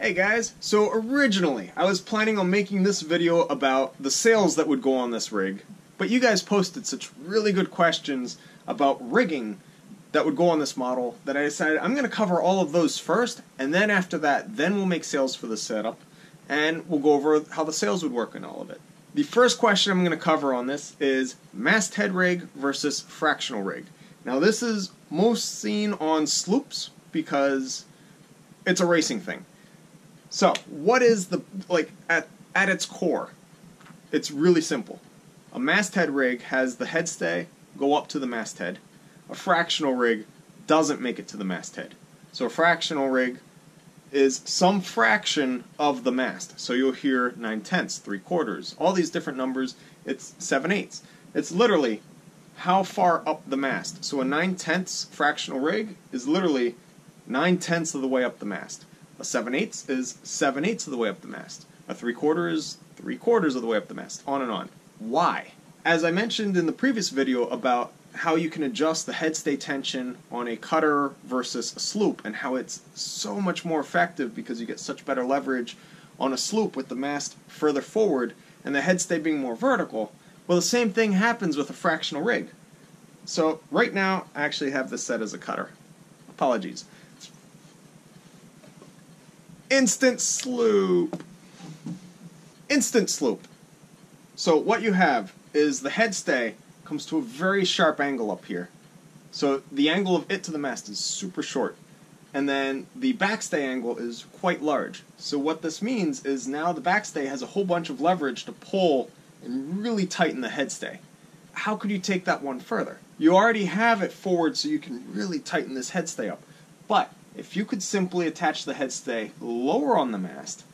Hey guys, so originally I was planning on making this video about the sails that would go on this rig, but you guys posted such really good questions about rigging that would go on this model that I decided I'm going to cover all of those first, and then after that, then we'll make sails for the setup, and we'll go over how the sails would work and all of it. The first question I'm going to cover on this is masthead rig versus fractional rig. Now this is most seen on sloops because it's a racing thing. So, what is the, like, at its core, it's really simple. A masthead rig has the headstay go up to the masthead. A fractional rig doesn't make it to the masthead. So a fractional rig is some fraction of the mast. So you'll hear 9/10, 3/4, all these different numbers. It's 7/8. It's literally how far up the mast. So a 9/10 fractional rig is literally 9/10 of the way up the mast. A 7/8 is 7/8 of the way up the mast. A 3/4 is 3/4 of the way up the mast, on and on. Why? As I mentioned in the previous video about how you can adjust the headstay tension on a cutter versus a sloop and how it's so much more effective because you get such better leverage on a sloop with the mast further forward and the headstay being more vertical, well, the same thing happens with a fractional rig. So right now, I actually have this set as a cutter. Apologies. Instant sloop. Instant sloop. So what you have is the headstay comes to a very sharp angle up here. So the angle of it to the mast is super short. And then the backstay angle is quite large. So what this means is now the backstay has a whole bunch of leverage to pull and really tighten the headstay. How could you take that one further? You already have it forward so you can really tighten this headstay up. But if you could simply attach the headstay lower on the mast,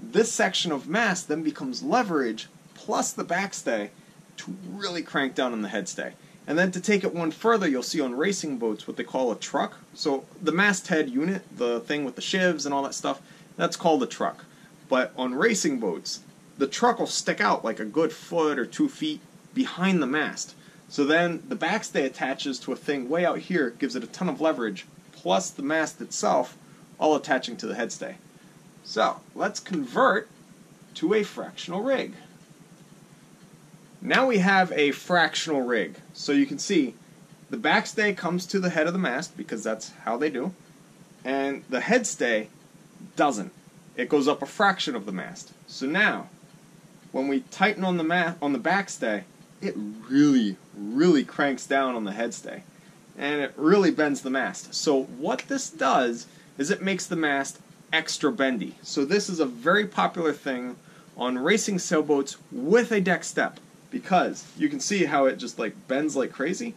this section of mast then becomes leverage plus the backstay to really crank down on the headstay. And then to take it one further, you'll see on racing boats what they call a truck. So the masthead unit, the thing with the shivs and all that stuff, that's called a truck. But on racing boats, the truck will stick out like a good foot or 2 feet behind the mast. So then the backstay attaches to a thing way out here, gives it a ton of leverage, plus the mast itself, all attaching to the headstay. So let's convert to a fractional rig. Now we have a fractional rig. So you can see the backstay comes to the head of the mast because that's how they do, and the headstay doesn't. It goes up a fraction of the mast. So now, when we tighten on the backstay, it really, really cranks down on the headstay. And it really bends the mast. So what this does is it makes the mast extra bendy. So this is a very popular thing on racing sailboats with a deck step, because you can see how it just like bends like crazy.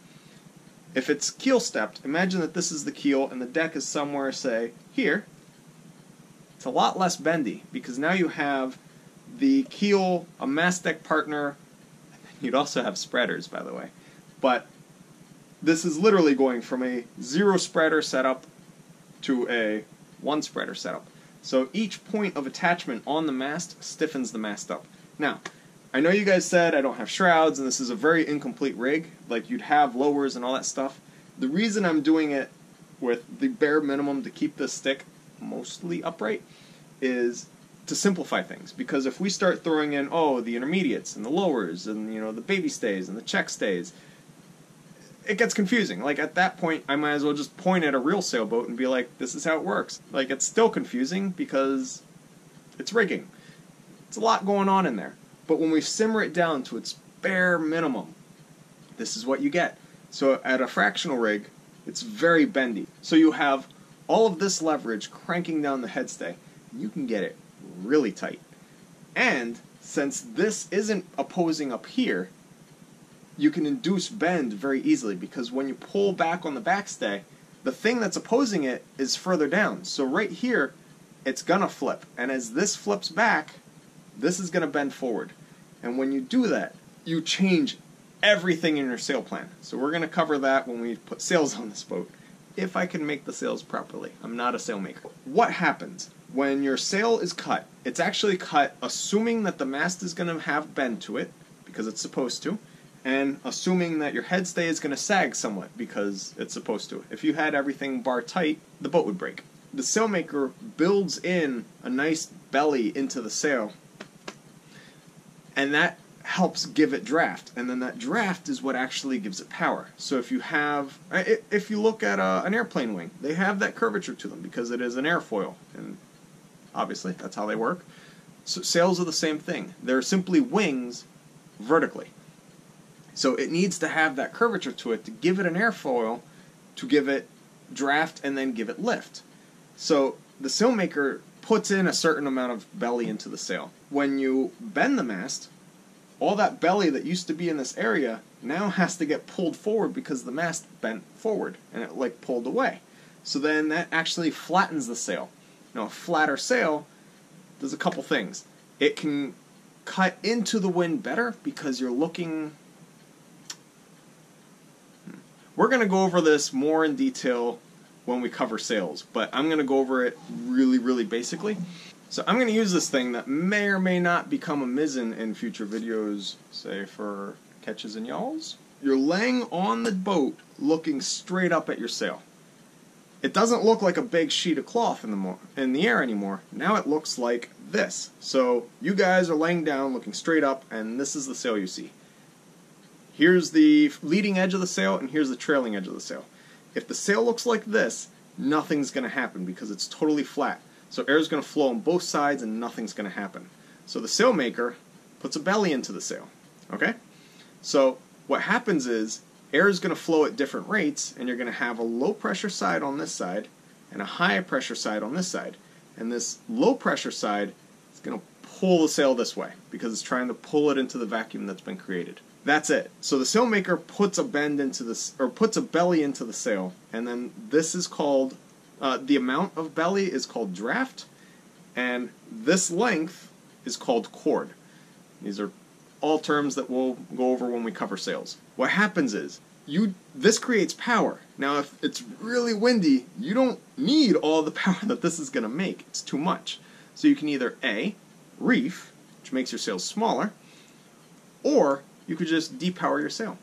If it's keel stepped, imagine that this is the keel and the deck is somewhere, say, here. It's a lot less bendy because now you have the keel, a mast deck partner, and then you'd also have spreaders, by the way. But this is literally going from a 0 spreader setup to a 1 spreader setup. So each point of attachment on the mast stiffens the mast up. Now, I know you guys said I don't have shrouds and this is a very incomplete rig, like you'd have lowers and all that stuff. The reason I'm doing it with the bare minimum to keep this stick mostly upright is to simplify things, because if we start throwing in, oh, the intermediates and the lowers and, you know, the baby stays and the check stays, it gets confusing. Like, at that point, I might as well just point at a real sailboat and be like, this is how it works. Like, it's still confusing because it's rigging. It's a lot going on in there. But when we simmer it down to its bare minimum, this is what you get. So at a fractional rig, it's very bendy. So you have all of this leverage cranking down the headstay. You can get it really tight. And since this isn't opposing up here, you can induce bend very easily, because when you pull back on the backstay, the thing that's opposing it is further down. So right here, it's gonna flip. And as this flips back, this is gonna bend forward. And when you do that, you change everything in your sail plan. So we're gonna cover that when we put sails on this boat, if I can make the sails properly. I'm not a sail maker. What happens when your sail is cut? It's actually cut assuming that the mast is gonna have bend to it, because it's supposed to, and assuming that your headstay is going to sag somewhat because it's supposed to. If you had everything bar tight, the boat would break. the sailmaker builds in a nice belly into the sail, and that helps give it draft, and then that draft is what actually gives it power. So if you have, if you look at an airplane wing, they have that curvature to them because it is an airfoil, and obviously that's how they work. So sails are the same thing. They're simply wings vertically. So it needs to have that curvature to it to give it an airfoil, to give it draft, and then give it lift. So the sailmaker puts in a certain amount of belly into the sail. When you bend the mast, all that belly that used to be in this area now has to get pulled forward because the mast bent forward and it like pulled away. So then that actually flattens the sail. Now a flatter sail does a couple things. It can cut into the wind better because you're looking... We're going to go over this more in detail when we cover sails, but I'm going to go over it really, really basically. So I'm going to use this thing that may or may not become a mizzen in future videos, say for catches and yawls. You're laying on the boat looking straight up at your sail. It doesn't look like a big sheet of cloth in the air anymore. Now it looks like this. So you guys are laying down looking straight up, and this is the sail you see. Here's the leading edge of the sail, and here's the trailing edge of the sail. If the sail looks like this, nothing's going to happen because it's totally flat. So air is going to flow on both sides and nothing's going to happen. So the sailmaker puts a belly into the sail, okay? So what happens is air is going to flow at different rates, and you're going to have a low pressure side on this side and a high pressure side on this side. And this low pressure side is going to pull the sail this way because it's trying to pull it into the vacuum that's been created. That's it. So the sailmaker puts a bend into this, or puts a belly into the sail, and then this is called the amount of belly is called draft, and this length is called chord. These are all terms that we'll go over when we cover sails. What happens is this creates power. Now if it's really windy, you don't need all the power that this is going to make. It's too much. So you can either A, reef, which makes your sails smaller, or you could just depower your sail.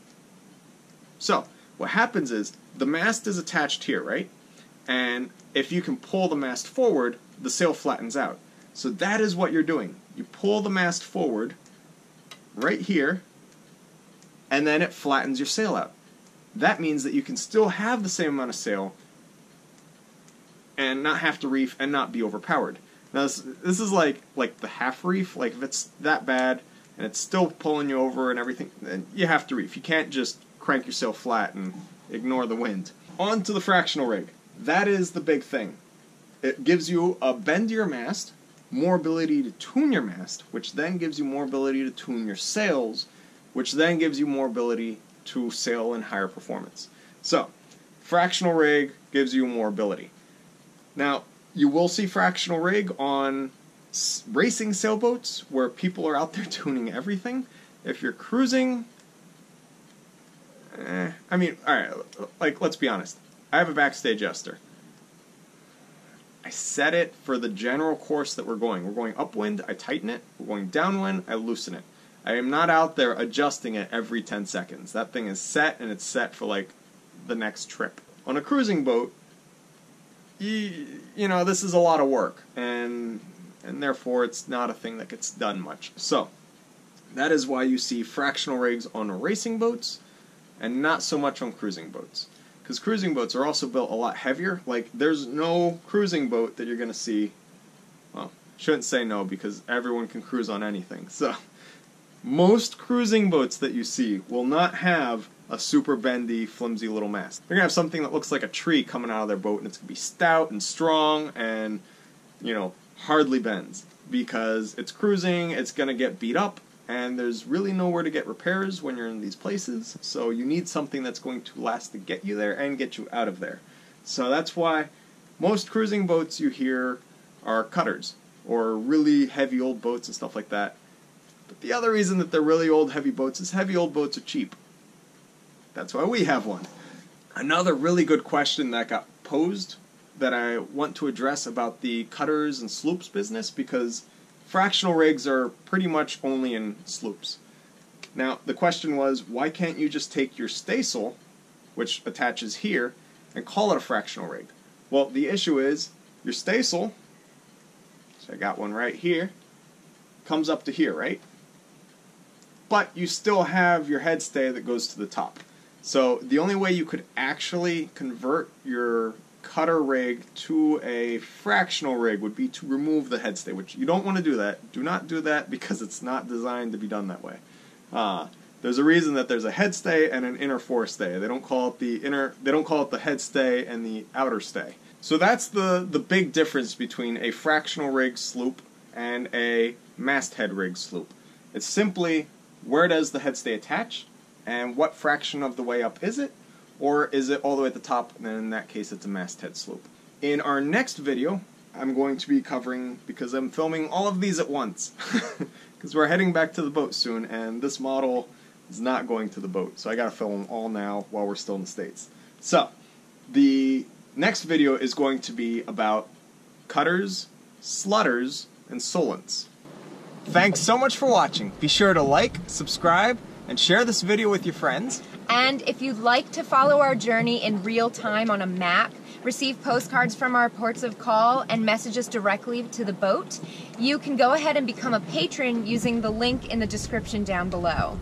So what happens is the mast is attached here, right? And if you can pull the mast forward, the sail flattens out. So that is what you're doing. You pull the mast forward right here, and then it flattens your sail out. That means that you can still have the same amount of sail and not have to reef and not be overpowered. Now this is like the half reef. Like if it's that bad and it's still pulling you over and everything, then you have to reef. You can't just crank your sail flat and ignore the wind. On to the fractional rig. That is the big thing. It gives you a bend to your mast, more ability to tune your mast, which then gives you more ability to tune your sails, which then gives you more ability to sail in higher performance. So, fractional rig gives you more ability. Now, you will see fractional rig on racing sailboats where people are out there tuning everything. If you're cruising, I mean, alright, like, let's be honest. I have a backstage ester. I set it for the general course that we're going. We're going upwind, I tighten it. We're going downwind, I loosen it. I am not out there adjusting it every 10 seconds. That thing is set, and it's set for, like, the next trip. On a cruising boat, you know, this is a lot of work, and therefore it's not a thing that gets done much. So, that is why you see fractional rigs on racing boats and not so much on cruising boats. Because cruising boats are also built a lot heavier. Like, there's no cruising boat that you're going to see. Well, shouldn't say no, because everyone can cruise on anything. So, most cruising boats that you see will not have a super bendy, flimsy little mast. They're going to have something that looks like a tree coming out of their boat, and it's going to be stout and strong and, you know, hardly bends. Because it's cruising, it's going to get beat up, and there's really nowhere to get repairs when you're in these places, so you need something that's going to last to get you there and get you out of there. So that's why most cruising boats you hear are cutters, or really heavy old boats and stuff like that. But the other reason that they're really old heavy boats is heavy old boats are cheap. That's why we have one. Another really good question that got posed that I want to address about the cutters and sloops business, because fractional rigs are pretty much only in sloops. Now, the question was, why can't you just take your staysail, which attaches here, and call it a fractional rig? Well, the issue is, your staysail, so I got one right here, comes up to here, right? But you still have your headstay that goes to the top. So the only way you could actually convert your cutter rig to a fractional rig would be to remove the headstay, which you don't want to do that. Do not do that because it's not designed to be done that way. There's a reason that there's a headstay and an inner forestay. They don't call it the inner. They don't call it the headstay and the outer stay. So that's the big difference between a fractional rig sloop and a masthead rig sloop. It's simply where does the headstay attach, and what fraction of the way up is it, or is it all the way at the top? And then in that case, it's a masthead sloop. In our next video, I'm going to be covering, because I'm filming all of these at once, because we're heading back to the boat soon, and this model is not going to the boat, so I gotta film them all now while we're still in the States. So, the next video is going to be about cutters, slutters, and solents. Thanks so much for watching. Be sure to like, subscribe, and share this video with your friends. And if you'd like to follow our journey in real time on a map, receive postcards from our ports of call, and message us directly to the boat, you can go ahead and become a patron using the link in the description down below.